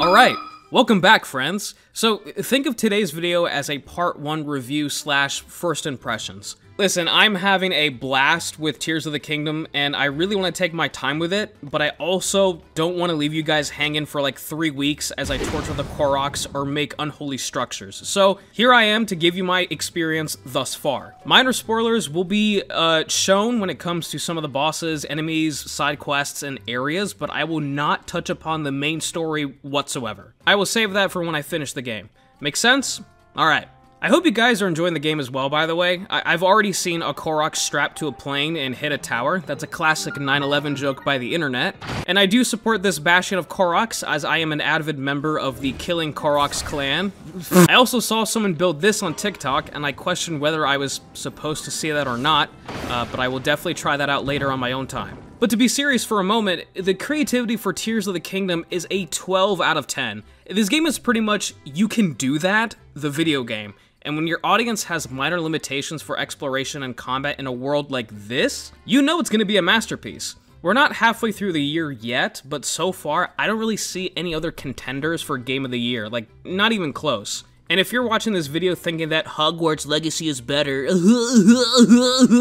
Alright, welcome back, friends. So, think of today's video as a part 1 review / first impressions. Listen, I'm having a blast with Tears of the Kingdom, and I really want to take my time with it, but I also don't want to leave you guys hanging for like 3 weeks as I torture the Koroks or make unholy structures. So, here I am to give you my experience thus far. Minor spoilers will be shown when it comes to some of the bosses, enemies, side quests, and areas, but I will not touch upon the main story whatsoever. I will save that for when I finish the game. Make sense? Alright. I hope you guys are enjoying the game as well, by the way. I've already seen a Korok strapped to a plane and hit a tower. That's a classic 9/11 joke by the internet. And I do support this bashing of Koroks, as I am an avid member of the Killing Koroks clan. I also saw someone build this on TikTok, and I questioned whether I was supposed to see that or not, but I will definitely try that out later on my own time. But to be serious for a moment, the creativity for Tears of the Kingdom is a 12 out of 10. This game is pretty much, you can do that, the video game. And when your audience has minor limitations for exploration and combat in a world like this, you know it's going to be a masterpiece. We're not halfway through the year yet, but so far, I don't really see any other contenders for Game of the Year, like, not even close. And if you're watching this video thinking that Hogwarts Legacy is better,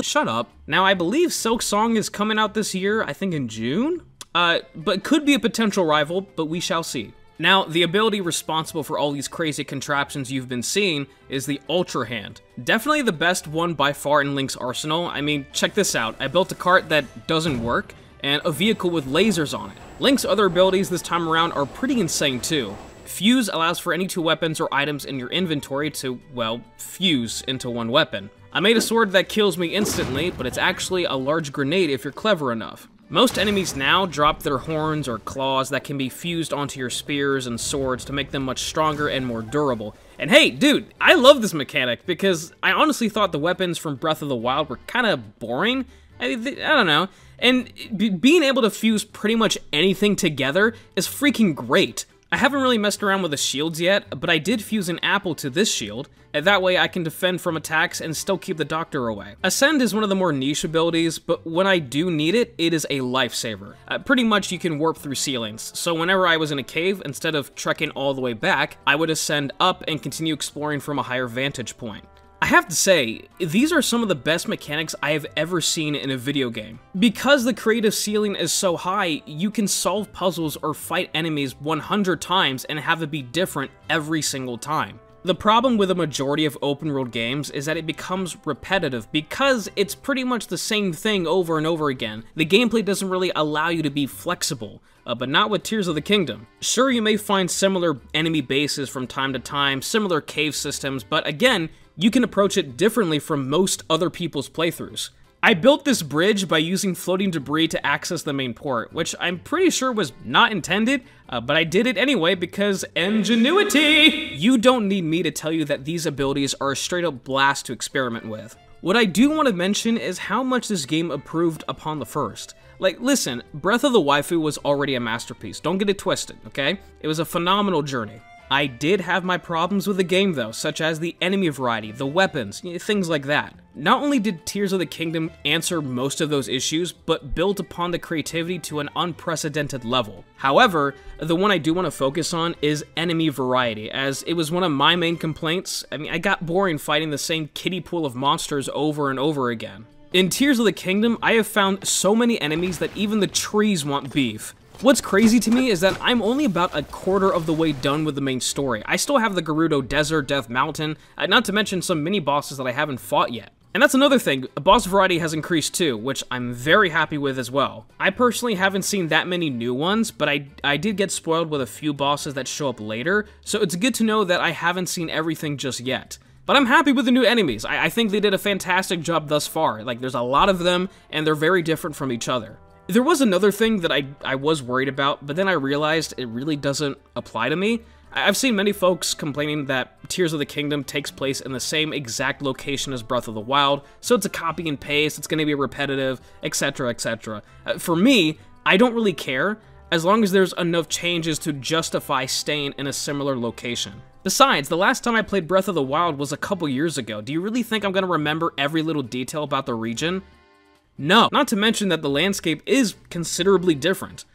shut up. Now, I believe Silk Song is coming out this year, I think in June? But could be a potential rival, but we shall see. Now, the ability responsible for all these crazy contraptions you've been seeing is the Ultra Hand. Definitely the best one by far in Link's arsenal. I mean, check this out. I built a cart that doesn't work, and a vehicle with lasers on it. Link's other abilities this time around are pretty insane too. Fuse allows for any two weapons or items in your inventory to, well, fuse into one weapon. I made a sword that kills me instantly, but it's actually a large grenade if you're clever enough. Most enemies now drop their horns or claws that can be fused onto your spears and swords to make them much stronger and more durable. And hey, dude, I love this mechanic because I honestly thought the weapons from Breath of the Wild were kind of boring. I don't know. And being able to fuse pretty much anything together is freaking great. I haven't really messed around with the shields yet, but I did fuse an apple to this shield, and that way I can defend from attacks and still keep the doctor away. Ascend is one of the more niche abilities, but when I do need it, it is a lifesaver. Pretty much you can warp through ceilings, so whenever I was in a cave, instead of trekking all the way back, I would ascend up and continue exploring from a higher vantage point. I have to say, these are some of the best mechanics I have ever seen in a video game. Because the creative ceiling is so high, you can solve puzzles or fight enemies 100 times and have it be different every single time. The problem with a majority of open world games is that it becomes repetitive because it's pretty much the same thing over and over again. The gameplay doesn't really allow you to be flexible, but not with Tears of the Kingdom. Sure, you may find similar enemy bases from time to time, similar cave systems, but again, you can approach it differently from most other people's playthroughs. I built this bridge by using floating debris to access the main port, which I'm pretty sure was not intended, but I did it anyway because ingenuity! You don't need me to tell you that these abilities are a straight up blast to experiment with. What I do want to mention is how much this game improved upon the first. Like, listen, Breath of the Waifu was already a masterpiece, don't get it twisted, okay? It was a phenomenal journey. I did have my problems with the game though, such as the enemy variety, the weapons, things like that. Not only did Tears of the Kingdom answer most of those issues, but built upon the creativity to an unprecedented level. However, the one I do want to focus on is enemy variety, as it was one of my main complaints. I mean, I got boring fighting the same kiddie pool of monsters over and over again. In Tears of the Kingdom, I have found so many enemies that even the trees want beef. What's crazy to me is that I'm only about a quarter of the way done with the main story. I still have the Gerudo Desert, Death Mountain, not to mention some mini-bosses that I haven't fought yet. And that's another thing, boss variety has increased too, which I'm very happy with as well. I personally haven't seen that many new ones, but I did get spoiled with a few bosses that show up later, so it's good to know that I haven't seen everything just yet. But I'm happy with the new enemies. I think they did a fantastic job thus far. Like, there's a lot of them, and they're very different from each other. There was another thing that I was worried about, but then I realized it really doesn't apply to me. I've seen many folks complaining that Tears of the Kingdom takes place in the same exact location as Breath of the Wild, so it's a copy and paste, it's going to be repetitive, etc, etc. For me, I don't really care, as long as there's enough changes to justify staying in a similar location. Besides, the last time I played Breath of the Wild was a couple years ago. Do you really think I'm going to remember every little detail about the region? No, not to mention that the landscape is considerably different.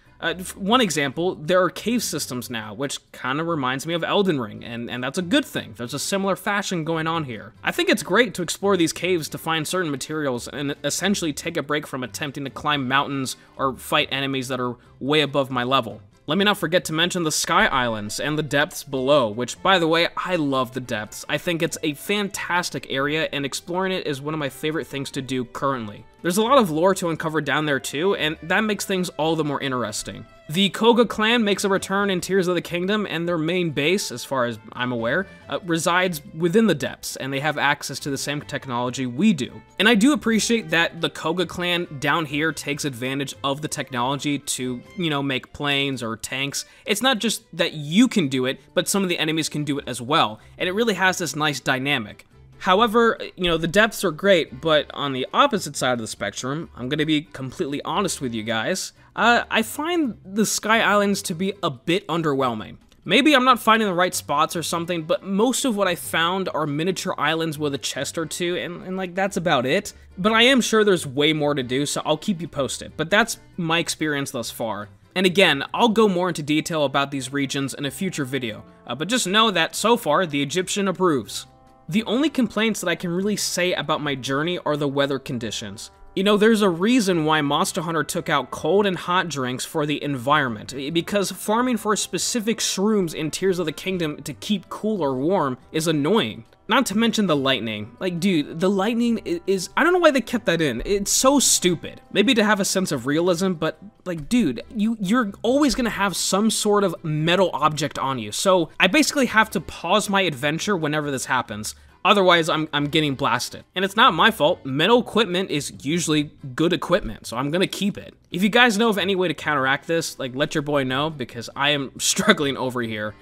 One example, there are cave systems now, which kind of reminds me of Elden Ring, and that's a good thing. There's a similar fashion going on here. I think it's great to explore these caves to find certain materials and essentially take a break from attempting to climb mountains or fight enemies that are way above my level. Let me not forget to mention the Sky Islands and the depths below, which, by the way, I love the depths. I think it's a fantastic area, and exploring it is one of my favorite things to do currently. There's a lot of lore to uncover down there too, and that makes things all the more interesting. The Koga clan makes a return in Tears of the Kingdom, and their main base, as far as I'm aware, resides within the depths, and they have access to the same technology we do. And I do appreciate that the Koga clan down here takes advantage of the technology to, you know, make planes or tanks. It's not just that you can do it, but some of the enemies can do it as well, and it really has this nice dynamic. However, you know, the depths are great, but on the opposite side of the spectrum, I'm going to be completely honest with you guys, I find the Sky Islands to be a bit underwhelming. Maybe I'm not finding the right spots or something, but most of what I found are miniature islands with a chest or two, and like, that's about it. But I am sure there's way more to do, so I'll keep you posted, but that's my experience thus far. And again, I'll go more into detail about these regions in a future video, but just know that so far, the Egyptian approves. The only complaints that I can really say about my journey are the weather conditions. You know, there's a reason why Monster Hunter took out cold and hot drinks for the environment, because farming for specific shrooms in Tears of the Kingdom to keep cool or warm is annoying. Not to mention the lightning. Like, dude, the lightning is... I don't know why they kept that in. It's so stupid. Maybe to have a sense of realism, but, like, dude, you're always gonna have some sort of metal object on you, so I basically have to pause my adventure whenever this happens. Otherwise, I'm getting blasted. And it's not my fault. Metal equipment is usually good equipment, so I'm gonna keep it. If you guys know of any way to counteract this, like, let your boy know, because I am struggling over here.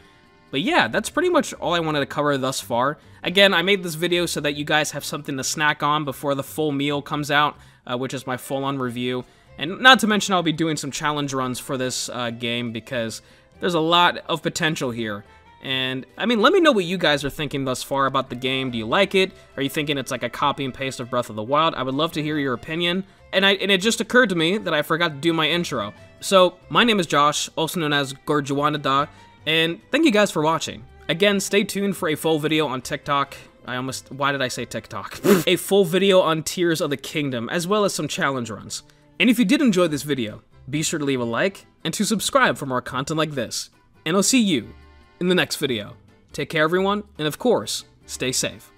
But yeah, that's pretty much all I wanted to cover thus far. Again, I made this video so that you guys have something to snack on before the full meal comes out, which is my full-on review. And not to mention I'll be doing some challenge runs for this game, because there's a lot of potential here. And, I mean, let me know what you guys are thinking thus far about the game. Do you like it? Are you thinking it's like a copy and paste of Breath of the Wild? I would love to hear your opinion. And it just occurred to me that I forgot to do my intro. So, my name is Josh, also known as Gorjuanada. And thank you guys for watching. Again, stay tuned for a full video on TikTok. Why did I say TikTok? A full video on Tears of the Kingdom, as well as some challenge runs. And if you did enjoy this video, be sure to leave a like and to subscribe for more content like this. And I'll see you in the next video. Take care, everyone, and of course, stay safe.